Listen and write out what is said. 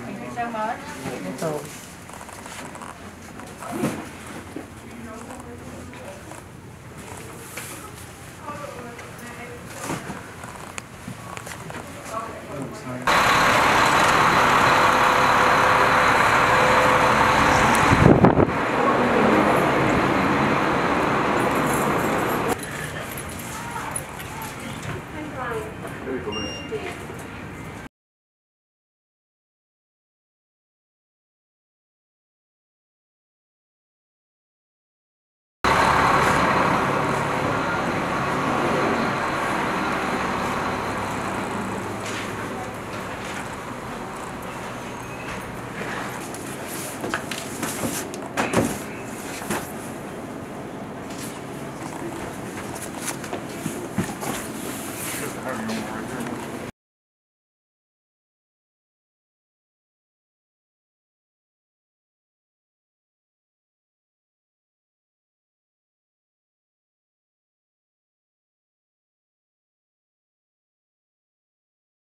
Thank you so much. So.